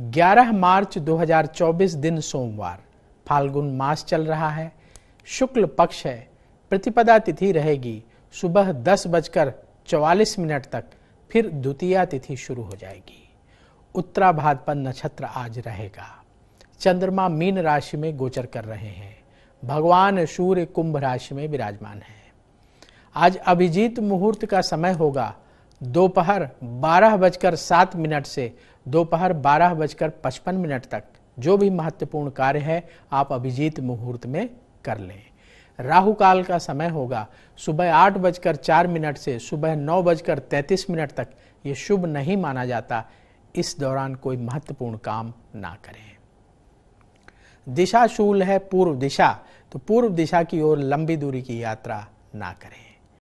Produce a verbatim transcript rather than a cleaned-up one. ग्यारह मार्च दो हज़ार चौबीस दिन सोमवार, फाल्गुन मास चल रहा है, शुक्ल पक्ष है, प्रतिपदा तिथि रहेगी सुबह दस बजकर चौवालीस मिनट तक, फिर द्वितीया तिथि शुरू हो जाएगी। उत्तरा भाद्रपद नक्षत्र आज रहेगा। चंद्रमा मीन राशि में गोचर कर रहे हैं। भगवान सूर्य कुंभ राशि में विराजमान है। आज अभिजीत मुहूर्त का समय होगा दोपहर बारह बजकर सात मिनट से दोपहर बारह बजकर पचपन मिनट तक। जो भी महत्वपूर्ण कार्य है आप अभिजीत मुहूर्त में कर लें। राहु काल का समय होगा सुबह आठ बजकर चार मिनट से सुबह नौ बजकर तैंतीस मिनट तक। ये शुभ नहीं माना जाता, इस दौरान कोई महत्वपूर्ण काम ना करें। दिशा शूल है पूर्व दिशा, तो पूर्व दिशा की ओर लंबी दूरी की यात्रा ना करें।